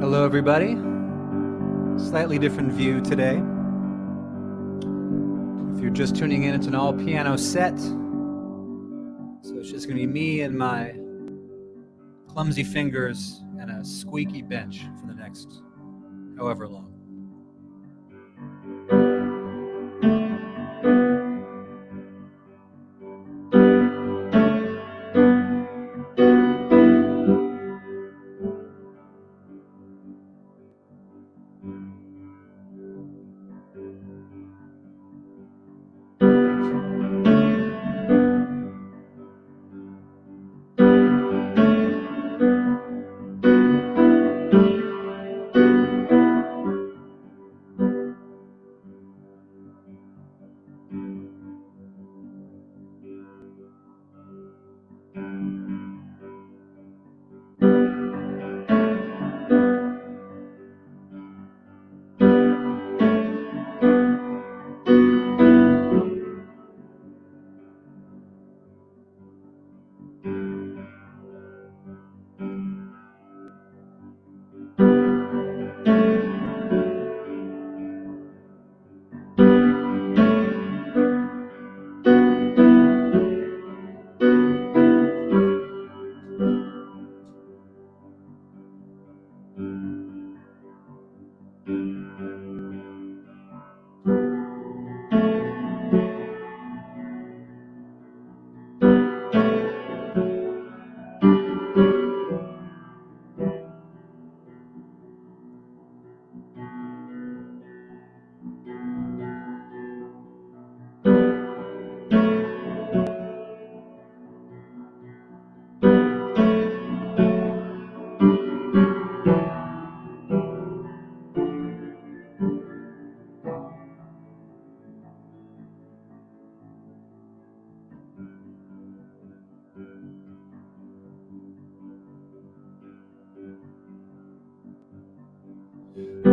Hello, everybody. Slightly different view today. If you're just tuning in, it's an all-piano set. So it's just going to be me and my clumsy fingers and a squeaky bench for the next however long.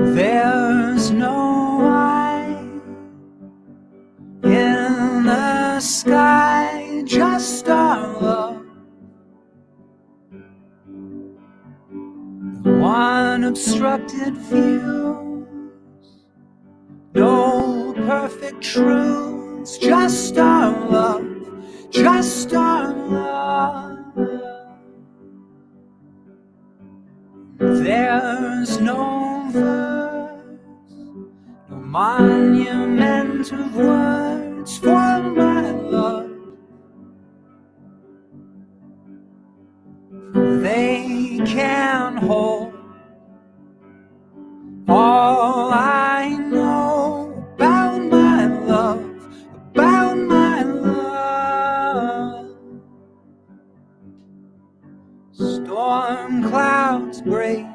There's no eye in the sky, just our love, no unobstructed views, no perfect truths, just our love, just our love. There's no verse, monument of words for my love, for they can hold all I know about my love, about my love. Storm clouds break,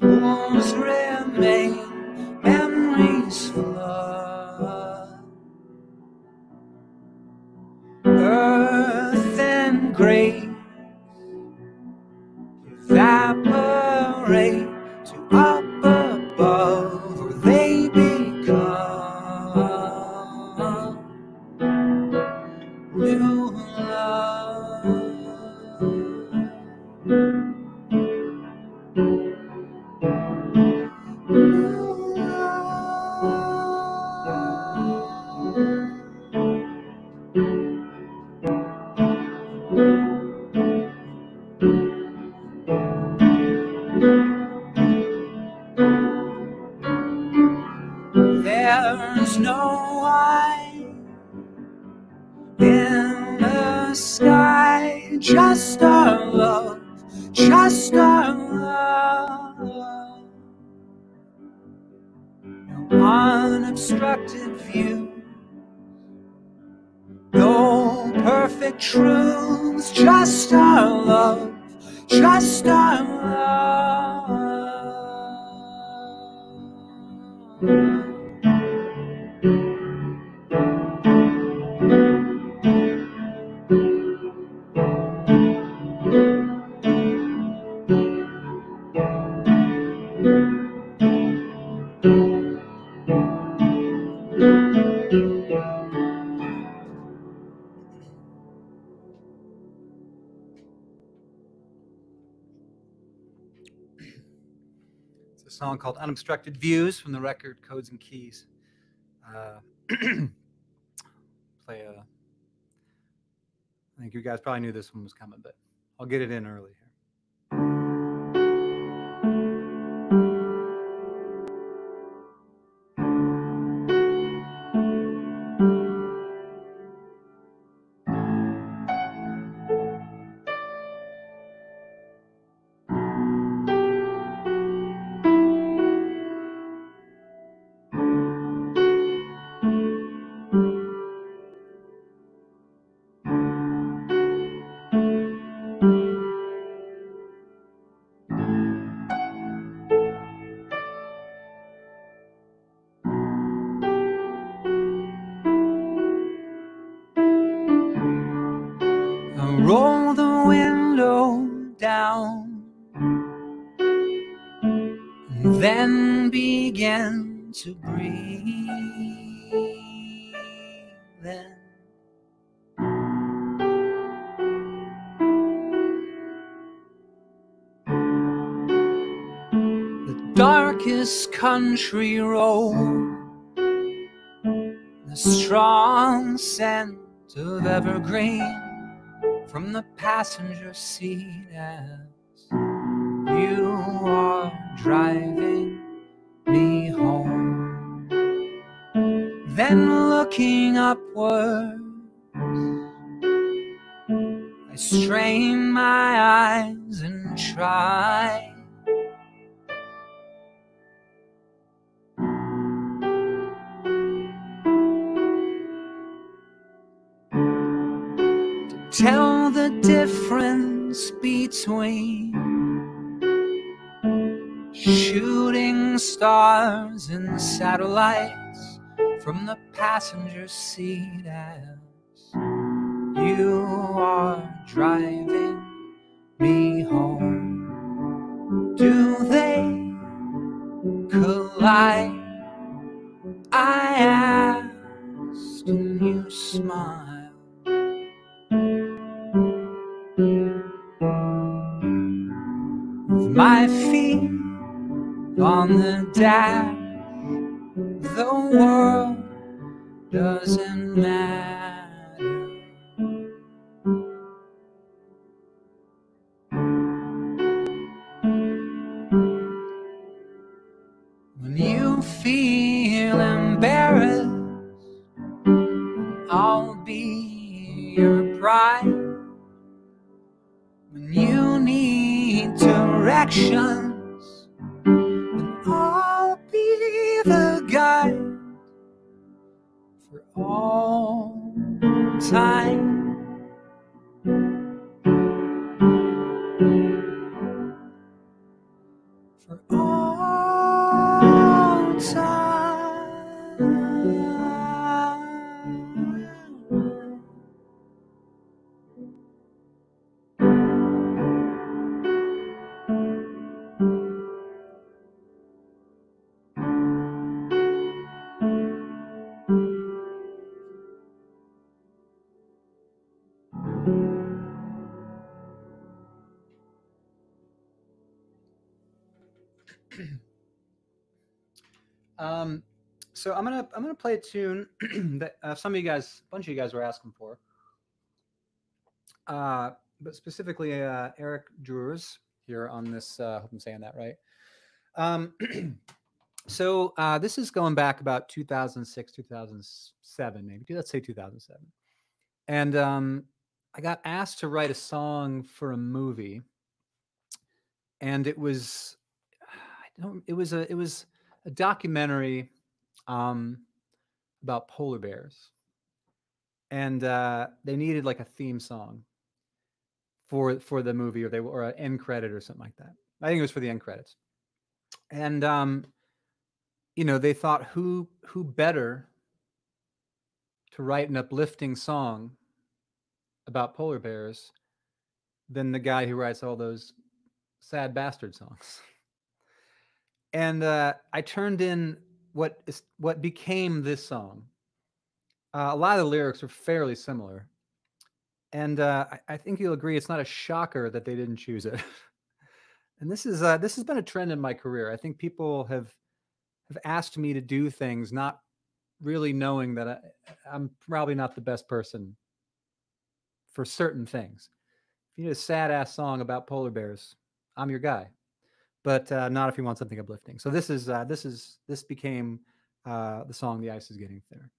pools remain, memories flood. Earth and grace evaporate to up above, or they become new love. Just our love, just our love, no unobstructed view, no perfect truths, just our love, just our love. a song called Unobstructed Views from the record Codes and Keys. I think you guys probably knew this one was coming, but I'll get it in early here. To breathe in. The darkest country road, the strong scent of evergreen from the passenger seat as you are driving me home. Then looking upwards, I strain my eyes and try to tell the difference between shooting stars and satellites from the passenger seat as you are driving me home. Do they collide? I asked, and you smiled. With my feet on the dash, the world doesn't matter. When you feel embarrassed, I'll be your pride. When you need directions, then I'll be the guide. All time, for all time. So I'm gonna play a tune that a bunch of you guys were asking for, but specifically Eric Drures here on this. I hope I'm saying that right. So this is going back about 2006, 2007, maybe. Let's say 2007. And I got asked to write a song for a movie, and it was a documentary about polar bears, and they needed like a theme song for the movie, or an end credit or something like that. I think it was for the end credits, and you know, they thought who better to write an uplifting song about polar bears than the guy who writes all those sad bastard songs. And I turned in what became this song. A lot of the lyrics are fairly similar. And I think you'll agree it's not a shocker that they didn't choose it. And this has been a trend in my career. I think people have asked me to do things, not really knowing that I'm probably not the best person for certain things. If you need a sad ass song about polar bears, I'm your guy, but not if you want something uplifting. So this became the song "The Ice Is Getting Thinner."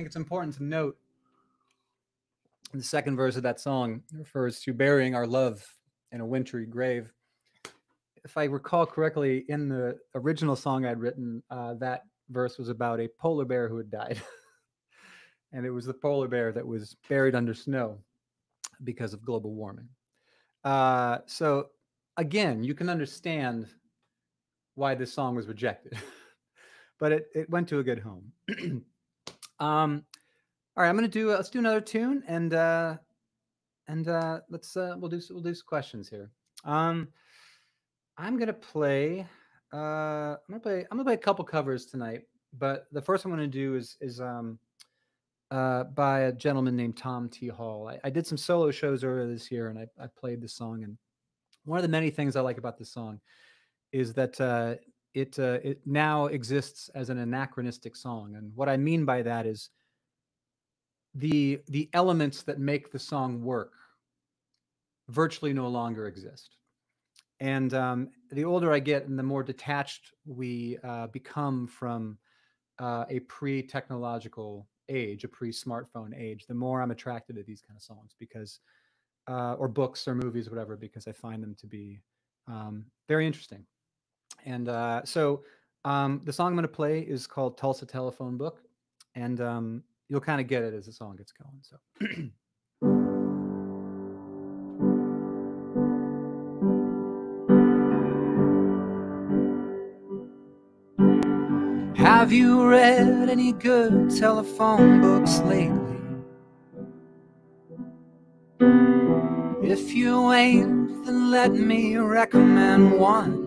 It's important to note the second verse of that song refers to burying our love in a wintry grave. If I recall correctly, in the original song I'd written, that verse was about a polar bear who had died. And it was the polar bear that was buried under snow because of global warming. So again, you can understand why this song was rejected, but it went to a good home. All right, let's do another tune, and we'll do some questions here. I'm gonna play a couple covers tonight, but the first one I'm gonna do is by a gentleman named Tom T. Hall. I did some solo shows earlier this year, and I played this song. And one of the many things I like about this song is that it now exists as an anachronistic song. And what I mean by that is the elements that make the song work virtually no longer exist. And the older I get and the more detached we become from a pre-technological age, a pre-smartphone age, the more I'm attracted to these kind of songs because, or books or movies, whatever, because I find them to be very interesting. And so The song I'm going to play is called Tulsa Telephone Book, and you'll kind of get it as the song gets going. So. Have you read any good telephone books lately? If you ain't, then let me recommend one.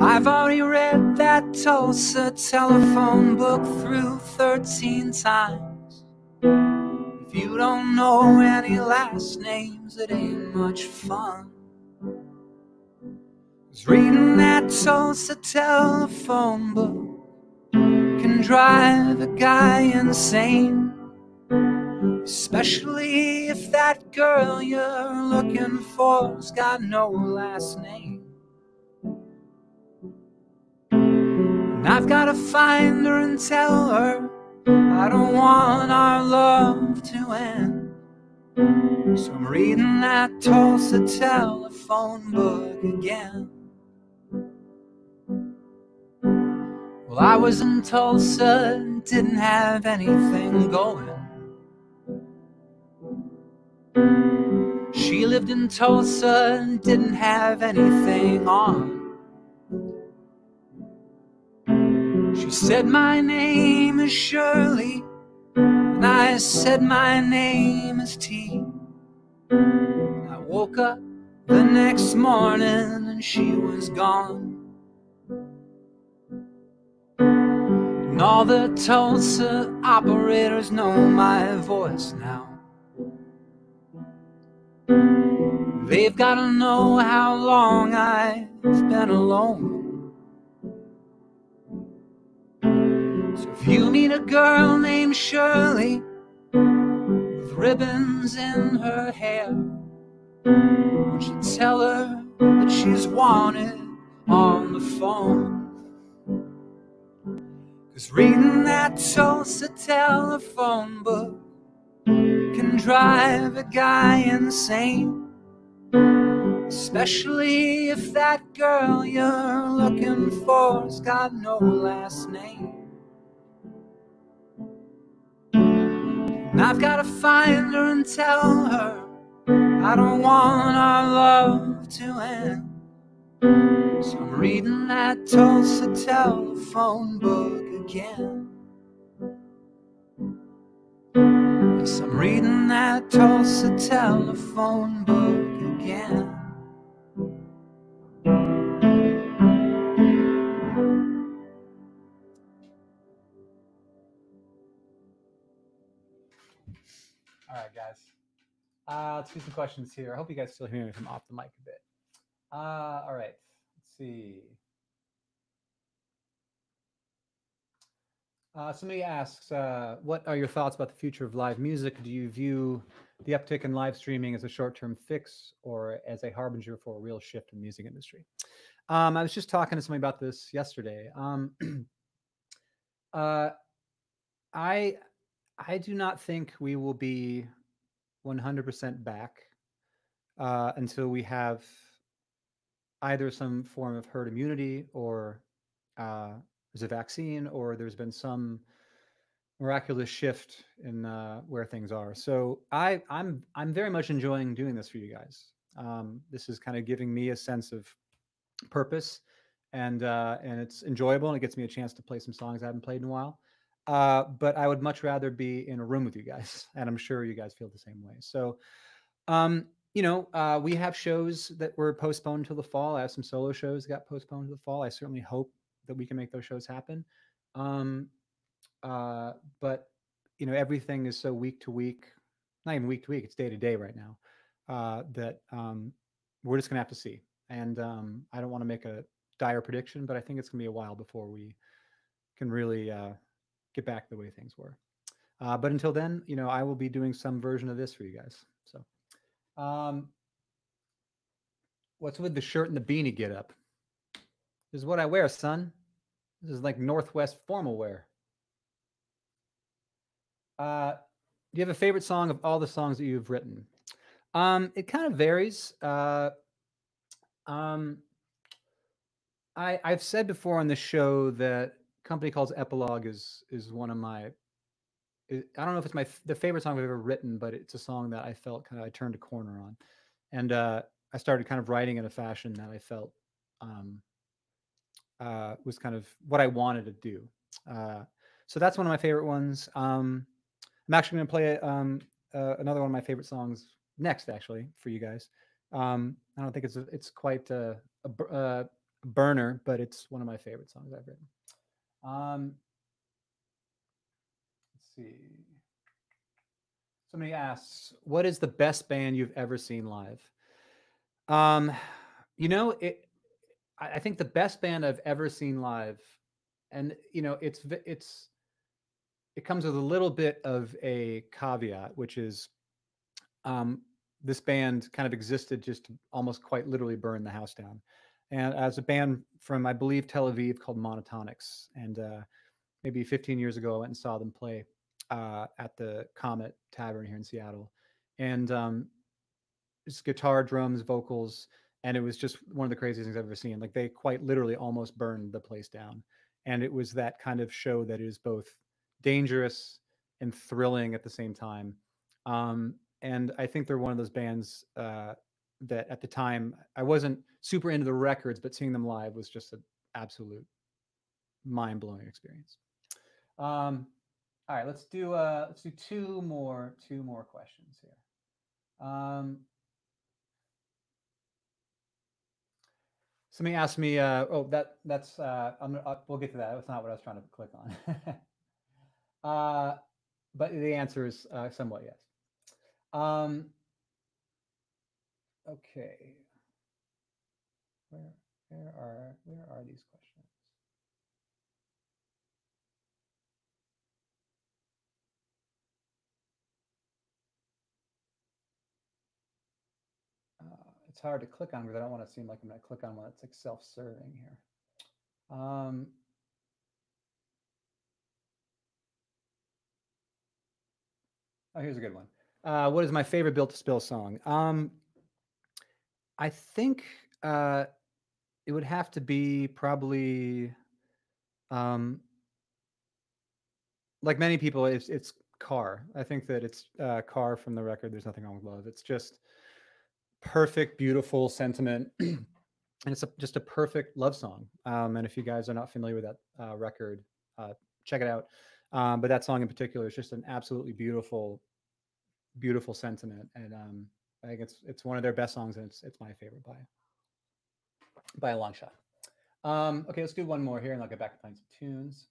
I've already read that Tulsa telephone book through 13 times. If you don't know any last names, it ain't much fun. Reading that Tulsa telephone book can drive a guy insane, especially if that girl you're looking for's got no last name. And I've gotta find her and tell her I don't want our love to end. So I'm reading that Tulsa telephone book again. Well, I was in Tulsa and didn't have anything going. She lived in Tulsa and didn't have anything on. She said, my name is Shirley, and I said, my name is T. I woke up the next morning and she was gone. And all the Tulsa operators know my voice now. They've got to know how long I've been alone. So if you meet a girl named Shirley with ribbons in her hair, won't you tell her that she's wanted on the phone? 'Cause reading that Tulsa telephone book can drive a guy insane, especially if that girl you're looking for's got no last name. And I've gotta find her and tell her I don't want our love to end. So I'm reading that Tulsa telephone book again. Yes, I'm reading that Tulsa telephone book again. All right, guys. Let's do some questions here. I hope you guys still hear me from off the mic a bit. All right. Let's see. Somebody asks, what are your thoughts about the future of live music? Do you view the uptick in live streaming as a short-term fix or as a harbinger for a real shift in the music industry? I was just talking to somebody about this yesterday. I do not think we will be 100% back until we have either some form of herd immunity or there's a vaccine, or there's been some miraculous shift in where things are. So I'm very much enjoying doing this for you guys. This is kind of giving me a sense of purpose, and it's enjoyable, and it gets me a chance to play some songs I haven't played in a while. But I would much rather be in a room with you guys, and I'm sure you guys feel the same way. So, you know, we have shows that were postponed till the fall. I have some solo shows that got postponed to the fall. I certainly hope that we can make those shows happen. But, you know, everything is so week to week, not even week to week, it's day to day right now, that we're just gonna have to see. And I don't wanna make a dire prediction, but I think it's gonna be a while before we can really get back the way things were. But until then, you know, I will be doing some version of this for you guys. So what's with the shirt and the beanie get up? This is what I wear, son. This is like Northwest formal wear. Do you have a favorite song of all the songs that you've written? It kind of varies. I've said before on the show that a company called Epilogue is one of my, I don't know if it's the favorite song I've ever written, but it's a song that I felt kind of I turned a corner on, and I started kind of writing in a fashion that I felt was kind of what I wanted to do. So that's one of my favorite ones. I'm actually going to play another one of my favorite songs next, actually, for you guys. I don't think it's quite a burner, but it's one of my favorite songs I've written. Let's see. Somebody asks, what is the best band you've ever seen live? You know, I think the best band I've ever seen live, and you know, it comes with a little bit of a caveat, which is this band kind of existed just to almost quite literally burn the house down. And as a band from, I believe, Tel Aviv called Monotonix, and maybe 15 years ago, I went and saw them play at the Comet Tavern here in Seattle. And it's guitar, drums, vocals, and it was just one of the craziest things I've ever seen. Like, they quite literally almost burned the place down. And it was that kind of show that is both dangerous and thrilling at the same time. And I think they're one of those bands that at the time I wasn't super into the records, but seeing them live was just an absolute mind-blowing experience. All right, let's do two more questions here. Somebody asked me, oh, we'll get to that. That's not what I was trying to click on. But the answer is somewhat yes. Okay. Where are these questions? It's hard to click on because I don't want to seem like I'm going to click on one that's like self-serving here. Oh, here's a good one. What is my favorite Built to Spill song? I think it would have to be probably, like many people, it's Car. I think that it's Car from the record There's Nothing Wrong with Love. It's just perfect, beautiful sentiment. And it's just a perfect love song. And if you guys are not familiar with that record, check it out. But that song in particular is just an absolutely beautiful, beautiful sentiment, and I think it's one of their best songs, and it's my favorite by a long shot. Okay, let's do one more here, and I'll get back to playing some tunes.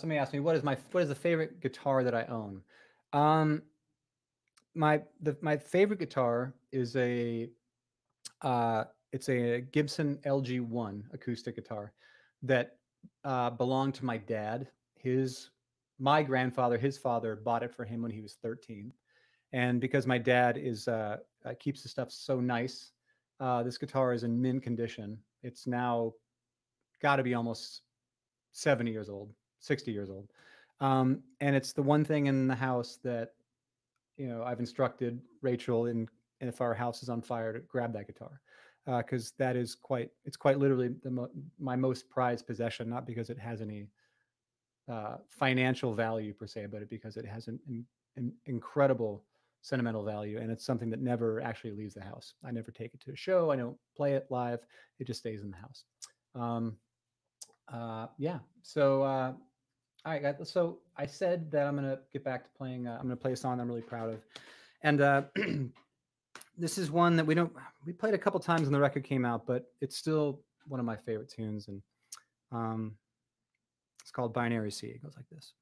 Somebody asked me, what is the favorite guitar that I own? My favorite guitar is a it's a Gibson LG1 acoustic guitar that belonged to my dad. My grandfather, his father, bought it for him when he was 13. And because my dad is keeps the stuff so nice, this guitar is in mint condition. It's now got to be almost 70 years old, 60 years old. And it's the one thing in the house that, you know, I've instructed Rachel, if our house is on fire, to grab that guitar. Because that is quite literally my most prized possession, not because it has any financial value per se, but because it has an incredible sentimental value, and it's something that never actually leaves the house. I never take it to a show. I don't play it live. It just stays in the house. Yeah. So all right, guys. So I said that I'm gonna get back to playing. I'm gonna play a song that I'm really proud of, and. This is one that we played a couple times when the record came out, but it's still one of my favorite tunes, and it's called Binary Sea. It goes like this.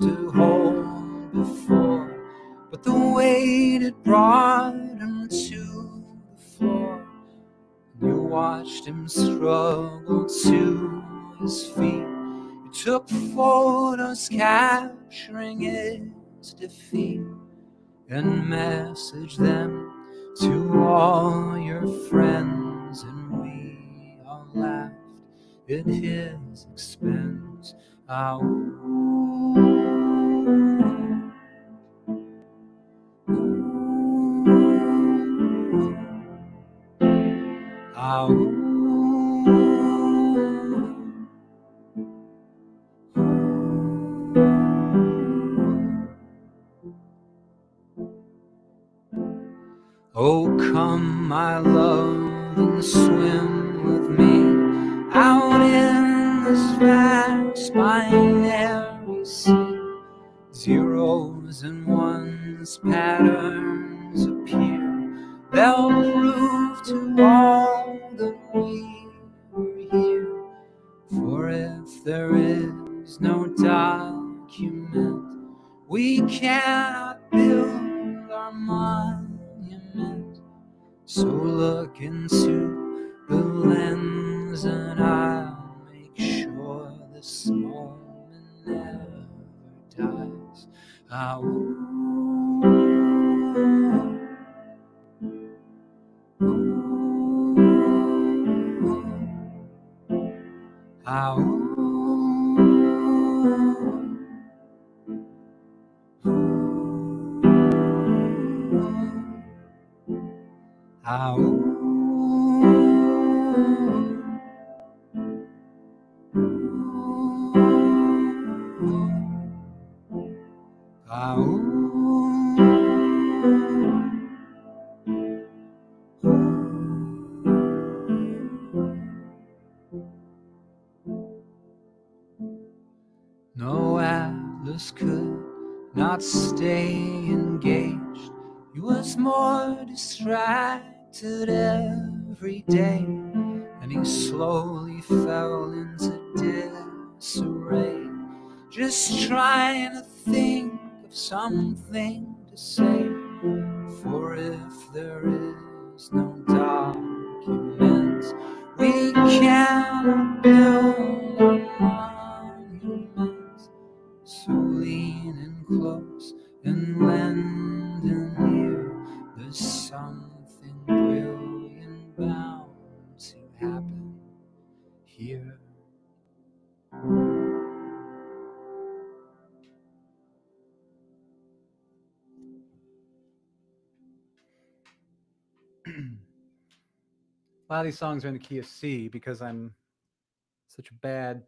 to hold before, but the weight it brought him to the floor. You watched him struggle to his feet. You took photos capturing his defeat and messaged them to all your friends, and we all laughed at his expense. Oh, come, my love, and swim with me out in this vast binary sea. Zeros and ones, patterns appear. They'll prove to all that we were here. For if there is no document, we cannot build our monument. So look into the lens, and I'll make sure this moment never dies. No atlas could not stay engaged. He was more distracted every day, and he slowly fell into disarray, just trying to think of something to say. For if there is no document, we cannot build a monument. So lean in close and lend an ear. There's something brilliant bound to happen here. A lot of these songs are in the key of C because I'm such a bad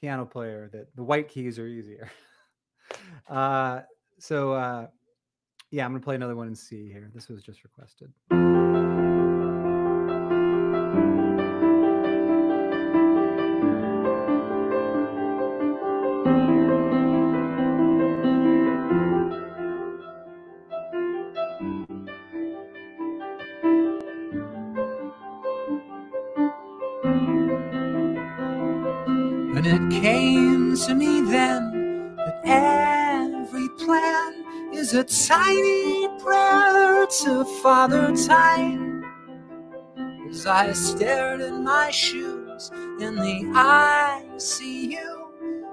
piano player that the white keys are easier. Yeah, I'm going to play another one in C here. This was just requested. And it came to me then that every plan is a tiny prayer to Father Time. As I stared in my shoes in the ICU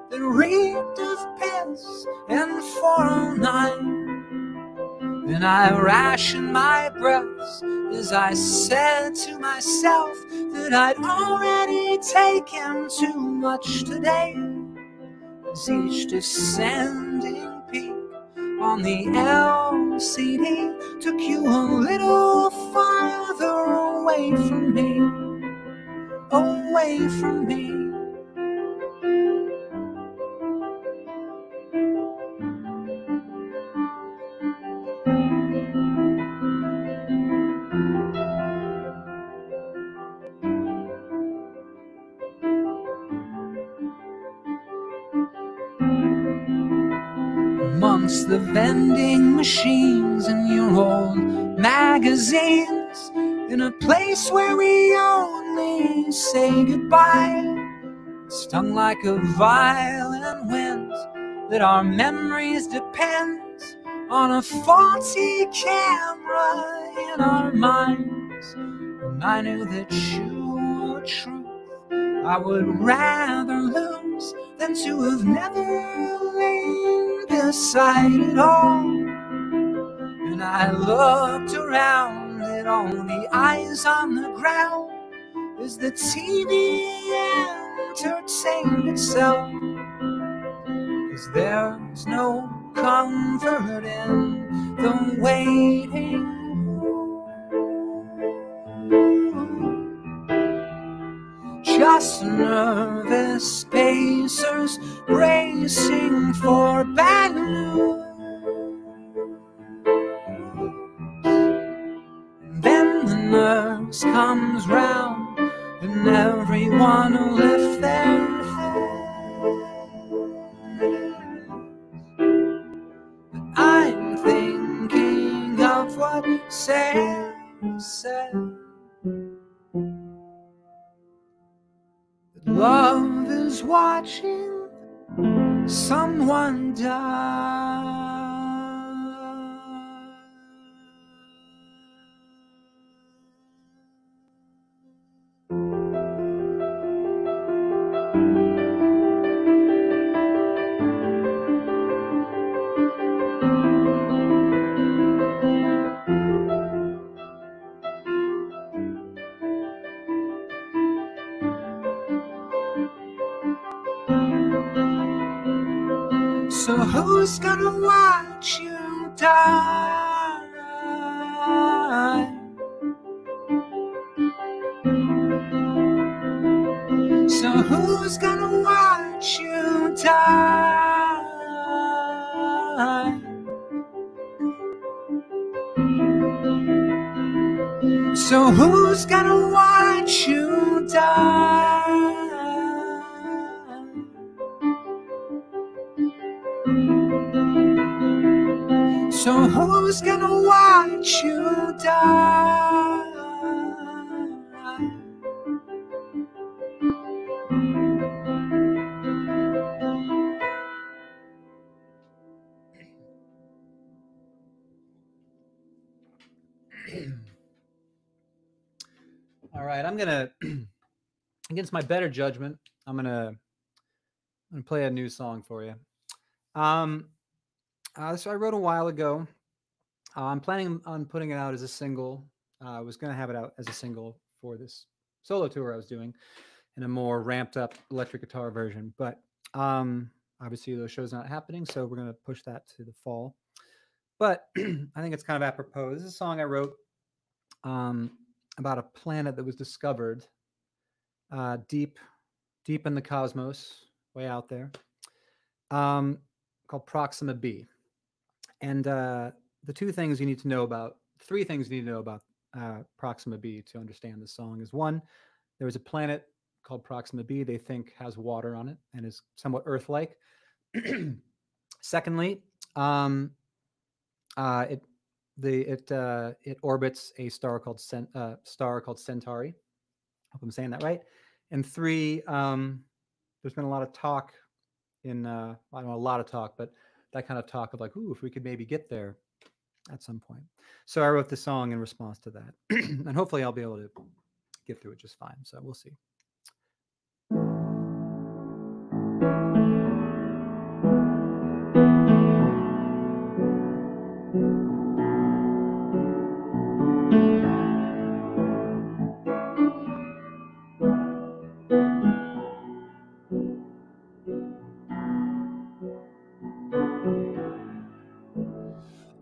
that reeked of piss and 409, and I rationed my breaths as I said to myself that I'd already taken too much today. As each descending peak on the LCD took you a little farther away from me, away from me. Amongst the vending machines and your old magazines, in a place where we only say goodbye, stung like a violent wind that our memories depend on a faulty camera in our minds. And I knew that you were truth I would rather lose than to have never lain beside it all. And I looked around at all the eyes on the ground as the TV entertained itself. 'Cause there's no comfort in the waiting. Just nervous pacers racing for bad news. And then the nurse comes round and everyone will lift their heads. But I'm thinking of what Sam said. Love is watching someone die. So who's gonna watch you die? So who's gonna watch you die? So who's gonna watch you die? So who's gonna watch you die? All right, I'm gonna, against my better judgment, I'm gonna play a new song for you. So I wrote a while ago. I'm planning on putting it out as a single. I was going to have it out as a single for this solo tour I was doing in a more ramped up electric guitar version. But obviously those shows are not happening, so we're going to push that to the fall. But I think it's kind of apropos. This is a song I wrote about a planet that was discovered deep in the cosmos, way out there, called Proxima B. And three things you need to know about Proxima B to understand this song is, one, there was a planet called Proxima B they think has water on it and is somewhat Earth-like. Secondly, it orbits a star called Centauri. Hope I'm saying that right. And three, there's been a lot of talk in, I don't know, a lot of talk, but that kind of talk of like, ooh, if we could maybe get there at some point. So I wrote this song in response to that. And hopefully I'll be able to get through it just fine. So we'll see.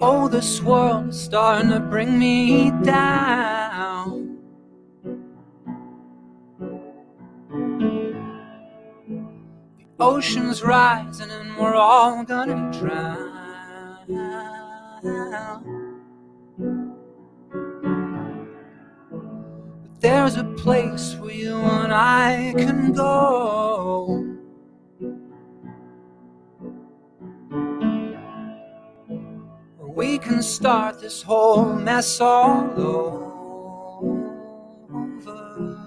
Oh, this world is starting to bring me down. The ocean's rising and we're all gonna drown. But there's a place where you and I can go. We can start this whole mess all over.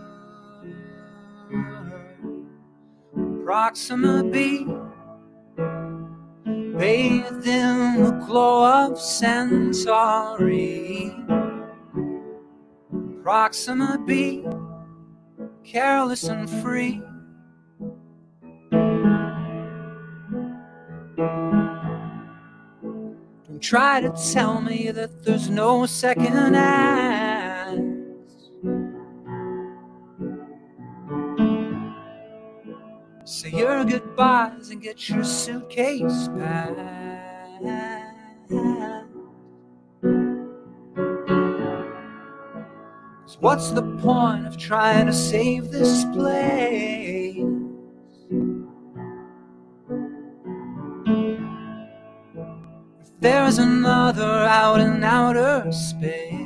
Proxima B, bathed in the glow of Centauri. Proxima B, careless and free. Don't try to tell me that there's no second act. Say your goodbyes and get your suitcase packed. What's the point of trying to save this place? If there's another out in outer space,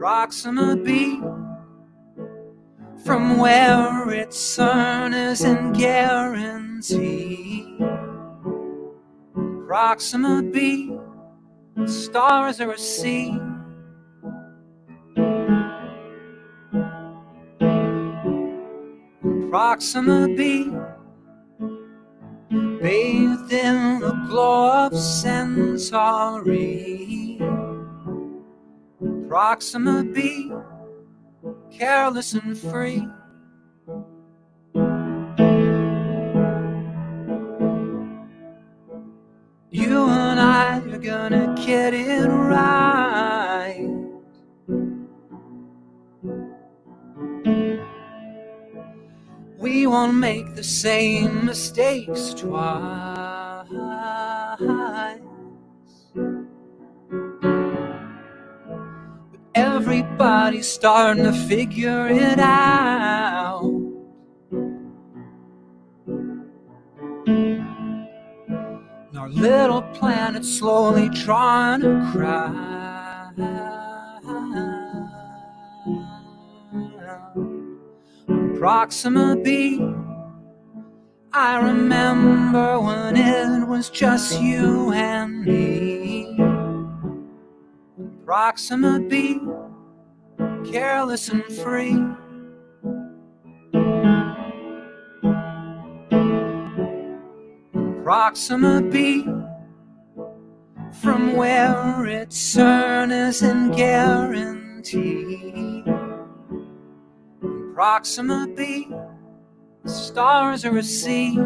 Proxima B, from where its earners and guarantee. Proxima B, stars are a sea. Proxima B, bathed in the glow of Centauri. Proxima B, careless and free. You and I are gonna get it right. We won't make the same mistakes twice. But everybody's starting to figure it out. Our little planet slowly trying to cry. Proxima B, I remember when it was just you and me. Proxima B, careless and free. Proxima B, from where its earners and guarantee. Proxima B, stars are a sea.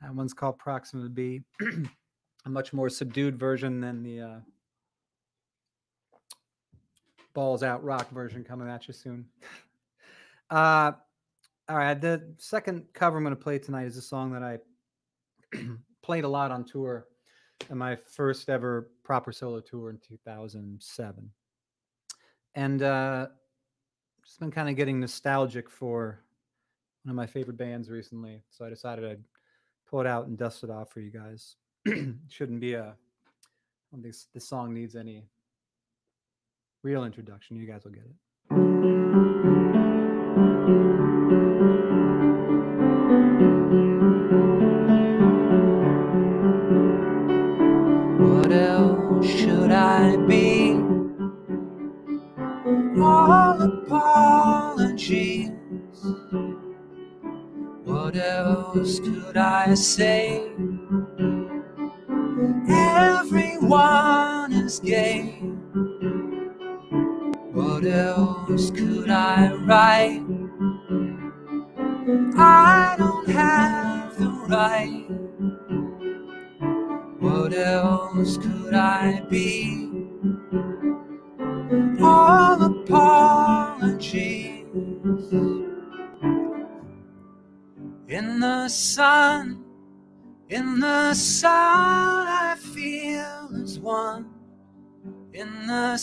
That one's called Proxima B, a much more subdued version than the balls out rock version coming at you soon. All right, the second cover I'm going to play tonight is a song that I played a lot on tour in my first ever proper solo tour in 2007. And just been kind of getting nostalgic for one of my favorite bands recently, so I decided I'd pull it out and dust it off for you guys. Shouldn't be a, I don't think this song needs any real introduction. You guys will get it. What else should I be? All apologies. What else could I say? Everyone is gay. What else could I write? I don't have the right. What else could I be? All apologies. In the sun, I feel as one. in the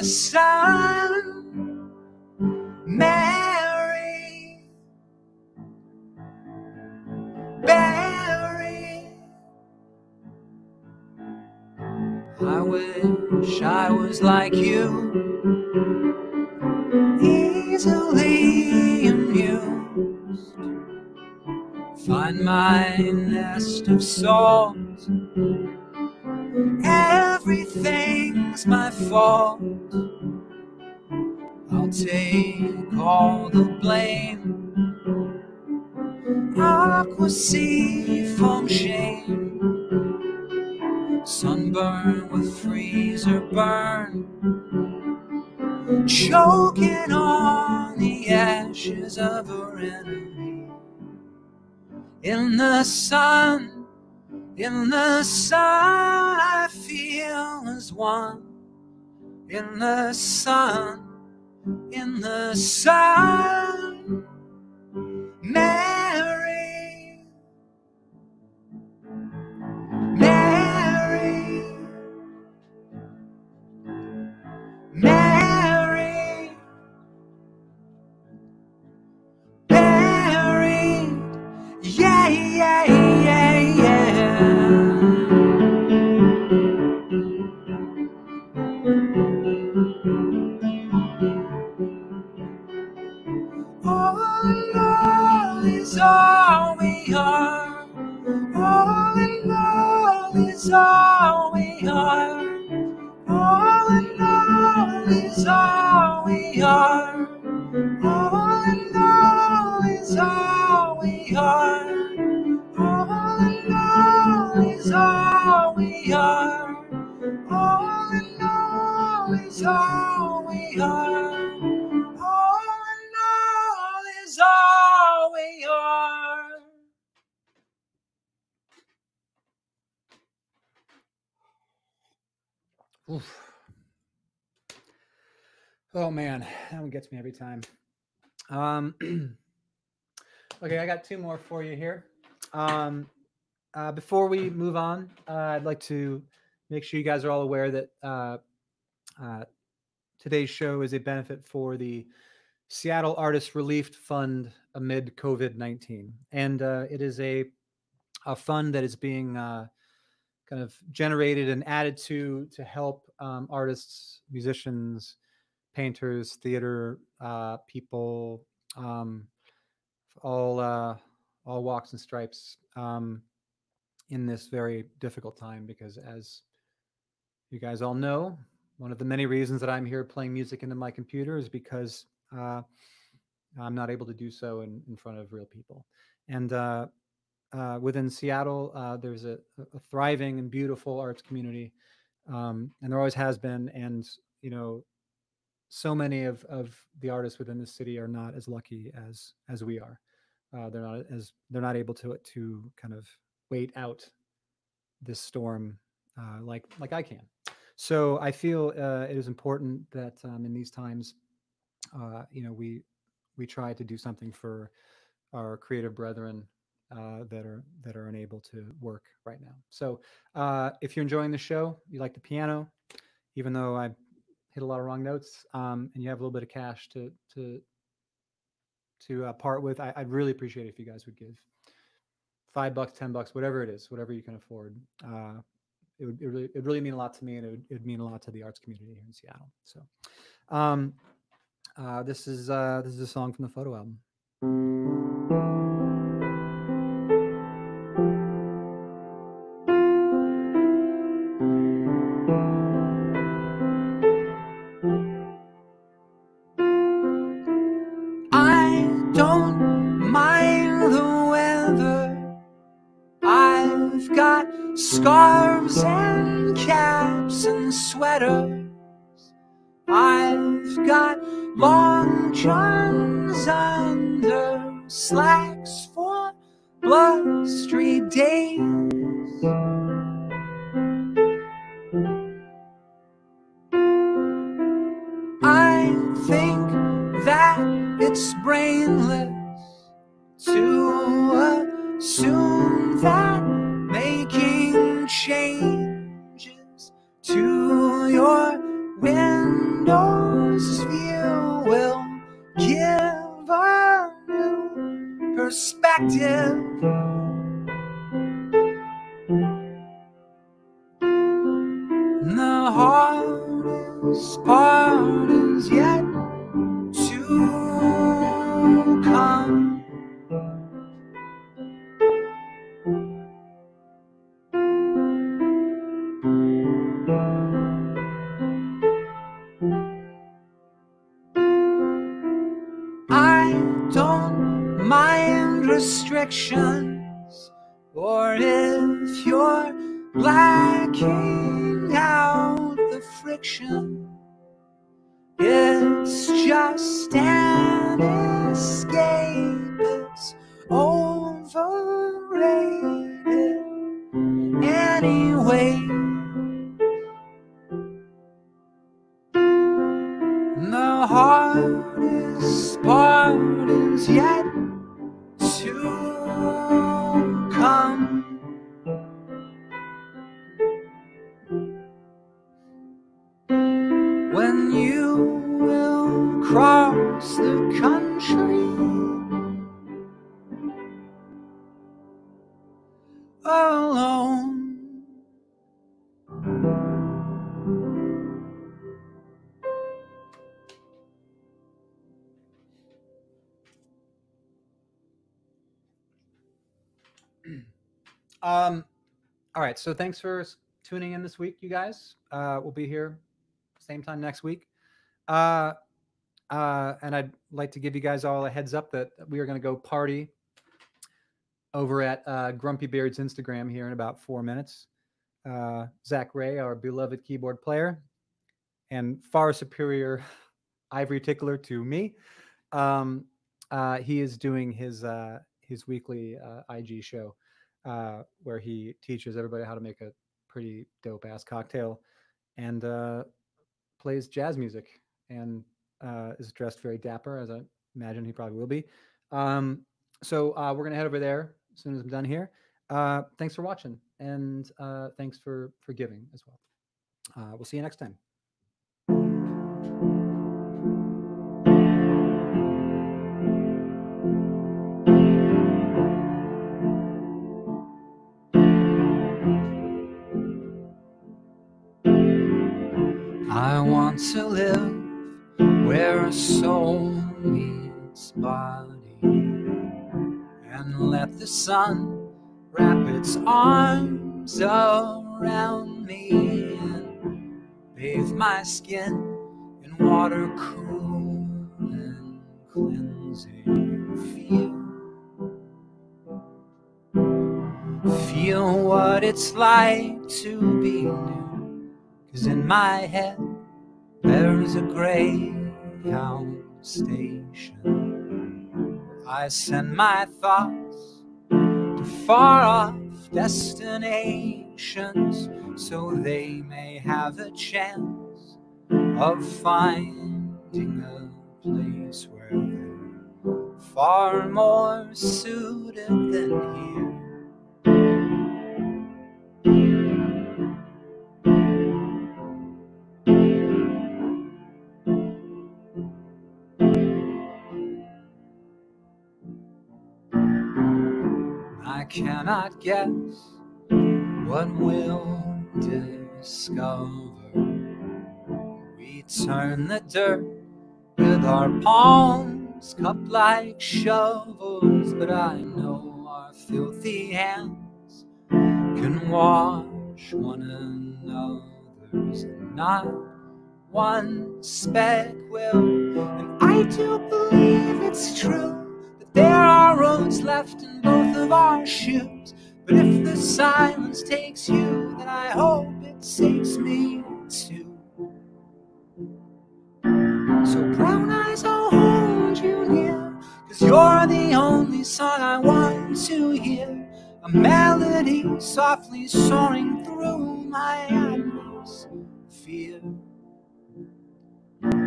sun, Mary, Mary. I wish I was like you, easily amused. Find my nest of souls. Everything's my fault. I'll take all the blame. Aqua sea foam shame. Sunburn with freezer burn. Choking on the ashes of her enemy. In the sun. In the sun, I feel as one. In the sun, Mary, Mary, Mary, Mary, yeah, yeah, yeah, yeah. All in all is all we are. All in all is all we are. All in all is all we are. All in all is all we are. All in all is all we are. All in all is all we are. All in all is all we are. Oof. Oh man, that one gets me every time. Okay, I got two more for you here. Before we move on, I'd like to make sure you guys are all aware that today's show is a benefit for the Seattle Artists Relief Fund amid COVID-19. And it is a fund that is being kind of generated and added to help artists, musicians, painters, theater people, all walks and stripes in this very difficult time, because as you guys all know, one of the many reasons that I'm here playing music into my computer is because I'm not able to do so in front of real people. And within Seattle, there's a thriving and beautiful arts community, and there always has been. And you know, so many of the artists within the city are not as lucky as we are. They're not able to kind of wait out this storm like I can. So I feel it is important that in these times, you know, we try to do something for our creative brethren that are unable to work right now. So if you're enjoying the show, you like the piano, even though I hit a lot of wrong notes, and you have a little bit of cash to part with, I'd really appreciate it if you guys would give $5, $10, whatever it is, whatever you can afford. It would really mean a lot to me, and it would mean a lot to the arts community here in Seattle. So this is a song from the photo album. Scarves and caps and sweaters. I've got long johns under slacks for blustery days. I think that it's brainless to assume that making changes acting. The hardest part is yet to come. I don't mind restrictions, or if you're blacking out the friction, it's just an escape. It's overrated anyway. The hardest part is yet to come. When you will cross the country alone, all right. So thanks for tuning in this week, you guys. We'll be here same time next week. And I'd like to give you guys all a heads up that we are going to go party over at Grumpy Beard's Instagram here in about 4 minutes. Zach Ray, our beloved keyboard player and far superior ivory tickler to me. He is doing his weekly IG show where he teaches everybody how to make a pretty dope ass cocktail. And plays jazz music and is dressed very dapper, as I imagine he probably will be. So we're gonna head over there as soon as I'm done here. Thanks for watching, and thanks for giving as well. We'll see you next time. To live where a soul meets body, and let the sun wrap its arms around me and bathe my skin in water cool and cleansing. Feel what it's like to be new, 'cause in my head there's a Greyhound station. I send my thoughts to far-off destinations, so they may have a chance of finding a place where they're far more suited than here. Cannot guess what we'll discover. We turn the dirt with our palms cupped like shovels, but I know our filthy hands can wash one another's, and not one speck will. And I do believe it's true. There are roads left in both of our shoes, but if the silence takes you, then I hope it takes me too. So brown eyes, I'll hold you near, 'cause you're the only song I want to hear. A melody softly soaring through my endless fear.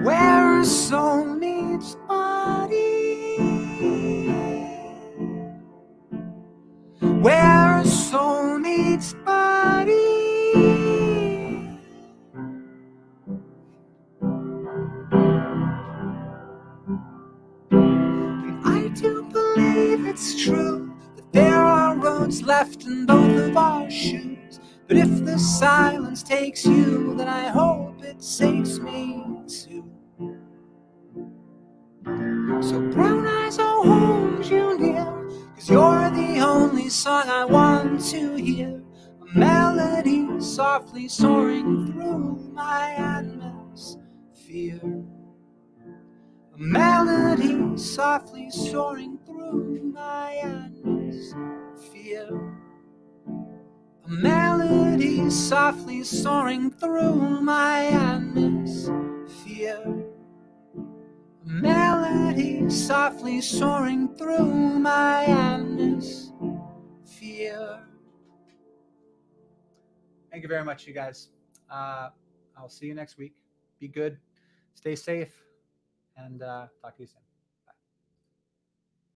Where a soul meets body, where a soul meets body. And I do believe it's true. left in both of our shoes. But if the silence takes you, then I hope it takes me too. So brown eyes, I'll hold you near, 'cause you're the only song I want to hear. A melody softly soaring through my atmosphere. A melody softly soaring through my atmosphere. A melody softly soaring through my atmosphere. A melody softly soaring through my atmosphere. Thank you very much, you guys. I'll see you next week. Be good, stay safe, and talk to you soon.